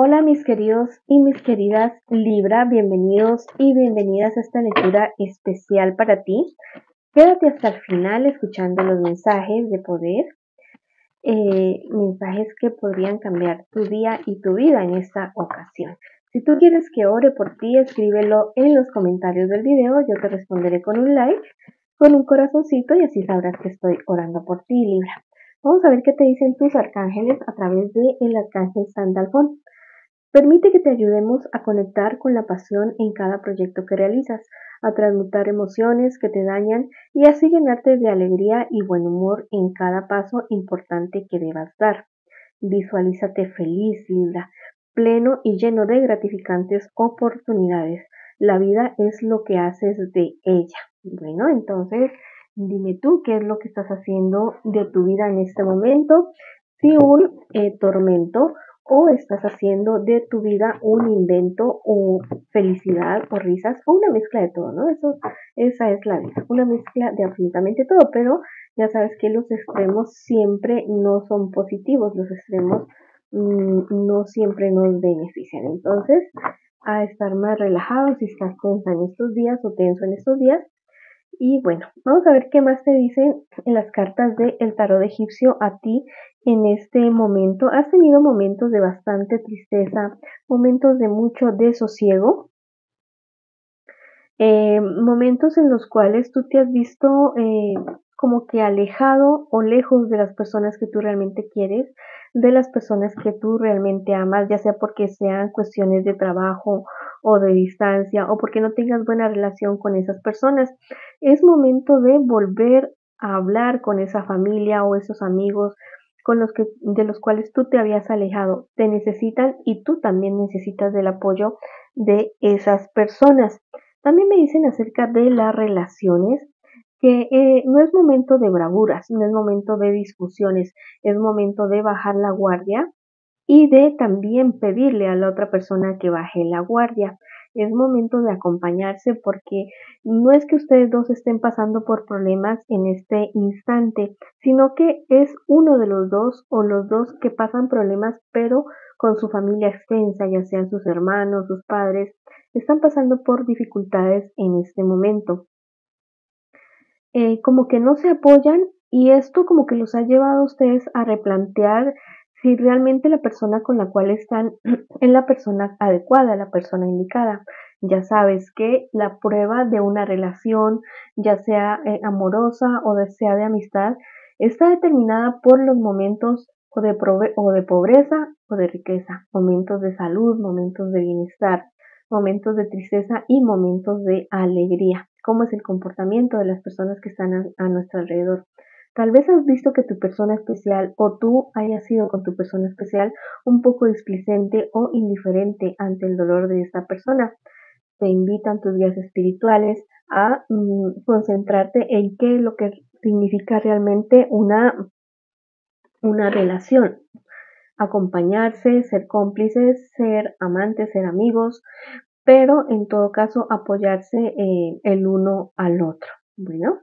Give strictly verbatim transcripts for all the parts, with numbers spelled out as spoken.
Hola mis queridos y mis queridas Libra, bienvenidos y bienvenidas a esta lectura especial para ti. Quédate hasta el final escuchando los mensajes de poder, eh, mensajes que podrían cambiar tu día y tu vida en esta ocasión. Si tú quieres que ore por ti, escríbelo en los comentarios del video, yo te responderé con un like, con un corazoncito y así sabrás que estoy orando por ti, Libra. Vamos a ver qué te dicen tus arcángeles a través del arcángel Sandalfón. Permite que te ayudemos a conectar con la pasión en cada proyecto que realizas, a transmutar emociones que te dañan y así llenarte de alegría y buen humor en cada paso importante que debas dar. Visualízate feliz, Libra, pleno y lleno de gratificantes oportunidades. La vida es lo que haces de ella. Bueno, entonces dime tú qué es lo que estás haciendo de tu vida en este momento, si un eh, tormento o estás haciendo de tu vida un invento o felicidad o risas o una mezcla de todo, ¿no? Eso, esa es la vida, una mezcla de absolutamente todo, pero ya sabes que los extremos siempre no son positivos, los extremos mmm, no siempre nos benefician. Entonces, a estar más relajado si estás tensa en estos días o tenso en estos días. Y bueno, vamos a ver qué más te dicen en las cartas del tarot egipcio a ti en este momento. Has tenido momentos de bastante tristeza, momentos de mucho desosiego, eh, momentos en los cuales tú te has visto eh, como que alejado o lejos de las personas que tú realmente quieres, de las personas que tú realmente amas, ya sea porque sean cuestiones de trabajo o de distancia, o porque no tengas buena relación con esas personas. Es momento de volver a hablar con esa familia o esos amigos con los que, de los cuales tú te habías alejado. Te necesitan y tú también necesitas del apoyo de esas personas. También me dicen acerca de las relaciones que eh, no es momento de bravuras, no es momento de discusiones, es momento de bajar la guardia y de también pedirle a la otra persona que baje la guardia. Es momento de acompañarse porque no es que ustedes dos estén pasando por problemas en este instante, sino que es uno de los dos o los dos que pasan problemas, pero con su familia extensa, ya sean sus hermanos, sus padres, están pasando por dificultades en este momento. Eh, como que no se apoyan y esto como que los ha llevado a ustedes a replantear si realmente la persona con la cual están es la persona adecuada, la persona indicada. Ya sabes que la prueba de una relación, ya sea eh, amorosa o sea de amistad, está determinada por los momentos o de, o de pobreza o de riqueza, momentos de salud, momentos de bienestar, momentos de tristeza y momentos de alegría. Cómo es el comportamiento de las personas que están a, a nuestro alrededor. Tal vez has visto que tu persona especial o tú hayas sido con tu persona especial un poco displicente o indiferente ante el dolor de esta persona. Te invitan tus guías espirituales a mm, concentrarte en qué es lo que significa realmente una, una relación. Acompañarse, ser cómplices, ser amantes, ser amigos, pero en todo caso apoyarse eh, el uno al otro. Bueno,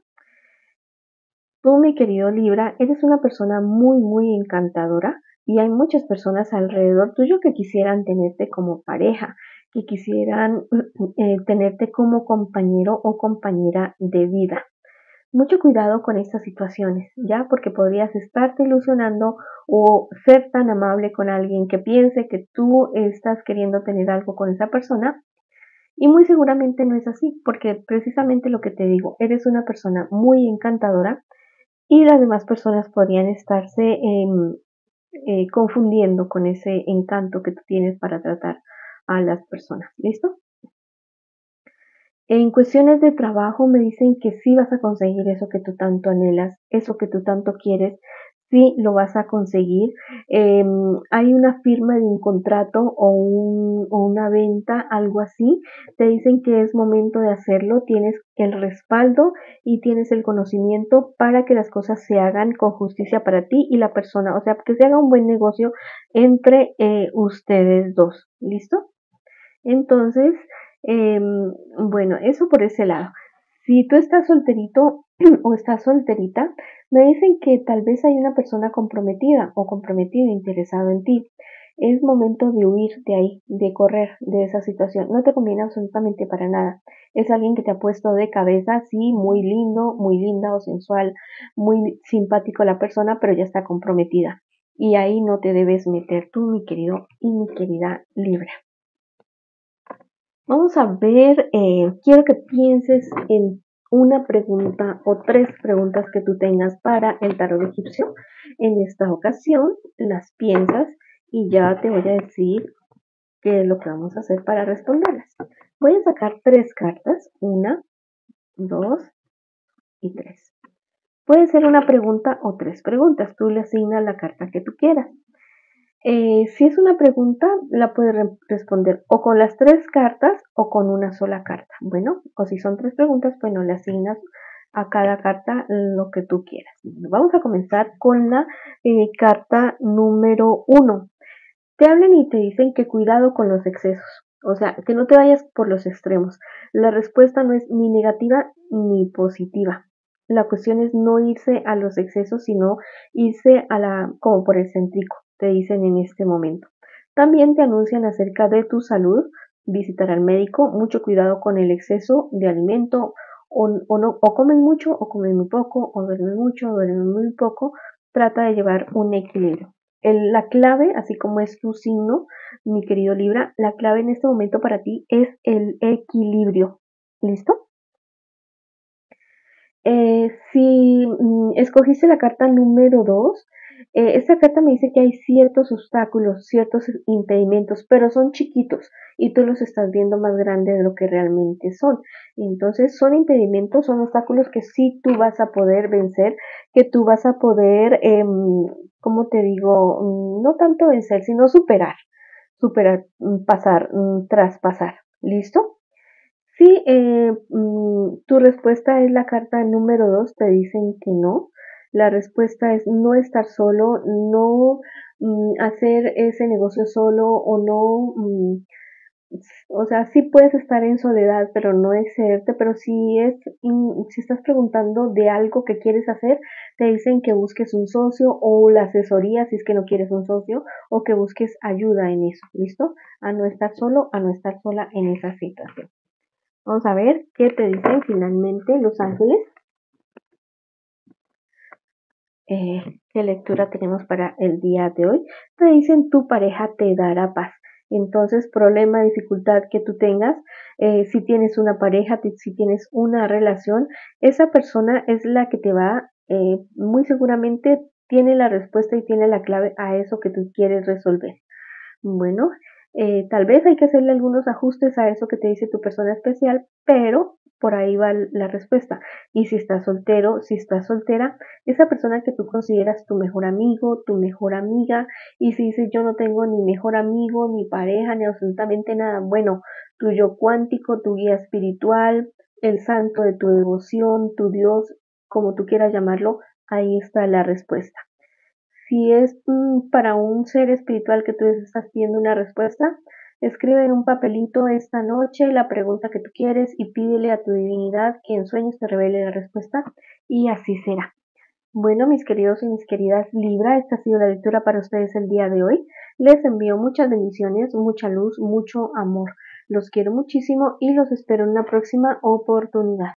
tú mi querido Libra, eres una persona muy muy encantadora y hay muchas personas alrededor tuyo que quisieran tenerte como pareja, que quisieran eh, tenerte como compañero o compañera de vida. Mucho cuidado con estas situaciones, ¿ya? Porque podrías estarte ilusionando o ser tan amable con alguien que piense que tú estás queriendo tener algo con esa persona. Y muy seguramente no es así, porque precisamente lo que te digo, eres una persona muy encantadora y las demás personas podrían estarse eh, eh, confundiendo con ese encanto que tú tienes para tratar a las personas, ¿listo? En cuestiones de trabajo me dicen que sí vas a conseguir eso que tú tanto anhelas, eso que tú tanto quieres, sí lo vas a conseguir. Eh, hay una firma de un contrato o, un, o una venta, algo así. Te dicen que es momento de hacerlo, tienes el respaldo y tienes el conocimiento para que las cosas se hagan con justicia para ti y la persona, o sea, que se haga un buen negocio entre eh, ustedes dos, ¿listo? Entonces, Eh, bueno, eso por ese lado. Si tú estás solterito o estás solterita, me dicen que tal vez hay una persona comprometida o comprometida interesado en ti. es momento de huir de ahí, de correr de esa situación. No te conviene absolutamente para nada. Es alguien que te ha puesto de cabeza, sí, muy lindo, muy linda o sensual, muy simpático la persona, pero ya está comprometida. Y ahí no te debes meter tú, mi querido y mi querida Libra. Vamos a ver, eh, quiero que pienses en una pregunta o tres preguntas que tú tengas para el tarot egipcio. En esta ocasión las piensas y ya te voy a decir qué es lo que vamos a hacer para responderlas. Voy a sacar tres cartas, una, dos y tres. Puede ser una pregunta o tres preguntas, tú le asignas la carta que tú quieras. Eh, si es una pregunta, la puedes re responder o con las tres cartas o con una sola carta. Bueno, o si son tres preguntas, pues no le asignas a cada carta lo que tú quieras. Vamos a comenzar con la eh, carta número uno. Te hablan y te dicen que cuidado con los excesos. O sea, que no te vayas por los extremos. La respuesta no es ni negativa ni positiva. La cuestión es no irse a los excesos, sino irse a la, como por el céntrico. Te dicen en este momento. También te anuncian acerca de tu salud, visitar al médico, mucho cuidado con el exceso de alimento, o, o, no, o comen mucho, o comen muy poco, o duermen mucho, o duermen muy poco, trata de llevar un equilibrio. El, la clave, así como es tu signo, mi querido Libra, la clave en este momento para ti es el equilibrio. ¿Listo? Eh, si mm, escogiste la carta número dos, Eh, esta carta me dice que hay ciertos obstáculos, ciertos impedimentos, pero son chiquitos y tú los estás viendo más grandes de lo que realmente son. Entonces son impedimentos, son obstáculos que sí tú vas a poder vencer, que tú vas a poder, eh, ¿cómo te digo? No tanto vencer, sino superar, superar, pasar, traspasar. ¿Listo? Si eh, tu respuesta es la carta número dos, te dicen que no. La respuesta es no estar solo, no mm, hacer ese negocio solo o no, mm, o sea, sí puedes estar en soledad, pero no excederte, pero si, es, mm, si estás preguntando de algo que quieres hacer, te dicen que busques un socio o la asesoría si es que no quieres un socio o que busques ayuda en eso, ¿listo? A no estar solo, a no estar sola en esa situación. Vamos a ver qué te dicen finalmente los ángeles. Eh, ¿Qué lectura tenemos para el día de hoy? Te dicen tu pareja te dará paz. Entonces, problema, dificultad que tú tengas, eh, si tienes una pareja, si tienes una relación, esa persona es la que te va, eh, muy seguramente tiene la respuesta y tiene la clave a eso que tú quieres resolver. Bueno, eh, tal vez hay que hacerle algunos ajustes a eso que te dice tu persona especial, pero por ahí va la respuesta. Y si estás soltero, si estás soltera, esa persona que tú consideras tu mejor amigo, tu mejor amiga, y si dices yo no tengo ni mejor amigo, ni pareja, ni absolutamente nada, bueno, tu yo cuántico, tu guía espiritual, el santo de tu devoción, tu Dios, como tú quieras llamarlo, ahí está la respuesta. Si es mmm, para un ser espiritual que tú estás pidiendo una respuesta, escribe en un papelito esta noche la pregunta que tú quieres y pídele a tu divinidad que en sueños te revele la respuesta y así será. Bueno, mis queridos y mis queridas Libra, esta ha sido la lectura para ustedes el día de hoy. Les envío muchas bendiciones, mucha luz, mucho amor. Los quiero muchísimo y los espero en una próxima oportunidad.